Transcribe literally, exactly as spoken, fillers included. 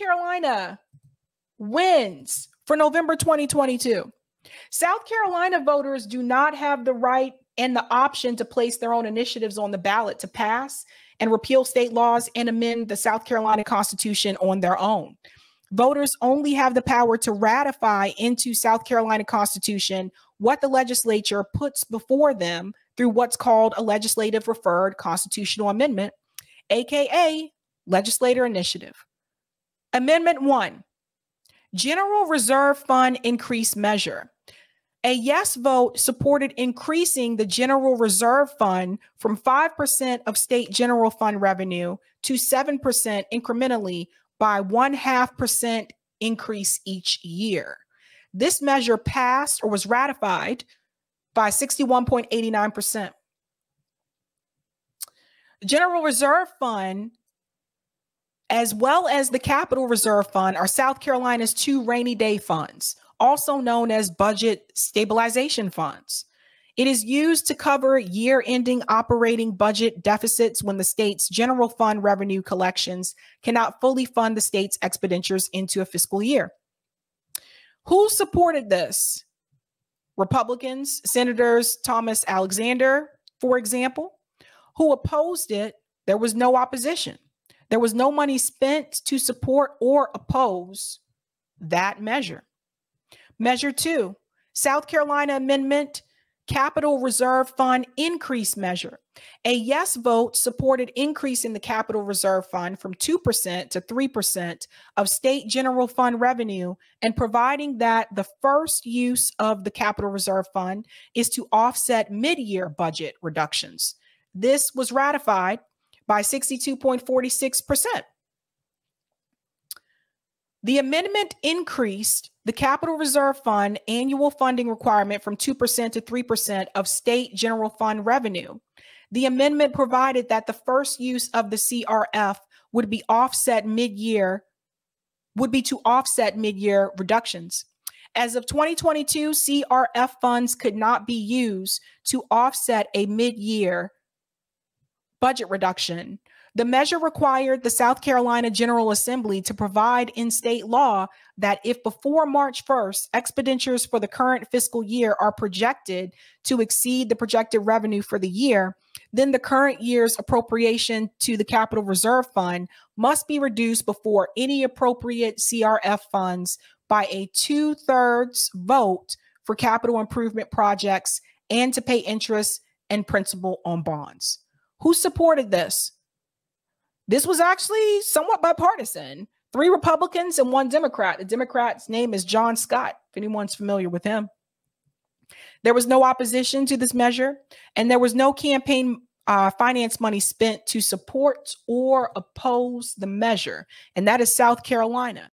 Carolina wins for November twenty twenty-two, South Carolina voters do not have the right and the option to place their own initiatives on the ballot to pass and repeal state laws and amend the South Carolina Constitution on their own. Voters only have the power to ratify into South Carolina Constitution what the legislature puts before them through what's called a legislative referred constitutional amendment, A K A legislator initiative. Amendment one, General Reserve Fund increase measure. A yes vote supported increasing the General Reserve Fund from five percent of state general fund revenue to seven percent incrementally by one half percent increase each year. This measure passed or was ratified by sixty-one point eight nine percent. General Reserve Fund, as well as the Capital Reserve Fund, are South Carolina's two rainy day funds, also known as budget stabilization funds. It is used to cover year-ending operating budget deficits when the state's general fund revenue collections cannot fully fund the state's expenditures into a fiscal year. Who supported this? Republicans, Senators Thomas Alexander, for example, who opposed it. There was no opposition. There was no money spent to support or oppose that measure. Measure two, South Carolina Amendment Capital Reserve Fund increase measure. A yes vote supported increase in the Capital Reserve Fund from two percent to three percent of state general fund revenue, and providing that the first use of the Capital Reserve Fund is to offset mid-year budget reductions. This was ratified by sixty-two point four six percent. The amendment increased the Capital Reserve Fund annual funding requirement from two percent to three percent of state general fund revenue. The amendment provided that the first use of the C R F would be offset mid-year, would be to offset mid-year reductions. As of twenty twenty-two, C R F funds could not be used to offset a mid-year budget reduction. The measure required the South Carolina General Assembly to provide in state law that if before March first, expenditures for the current fiscal year are projected to exceed the projected revenue for the year, then the current year's appropriation to the Capital Reserve Fund must be reduced before any appropriate C R F funds by a two-thirds vote for capital improvement projects and to pay interest and principal on bonds. Who supported this? This was actually somewhat bipartisan. Three Republicans and one Democrat. The Democrat's name is John Scott, if anyone's familiar with him. There was no opposition to this measure, and there was no campaign uh, finance money spent to support or oppose the measure, and that is South Carolina.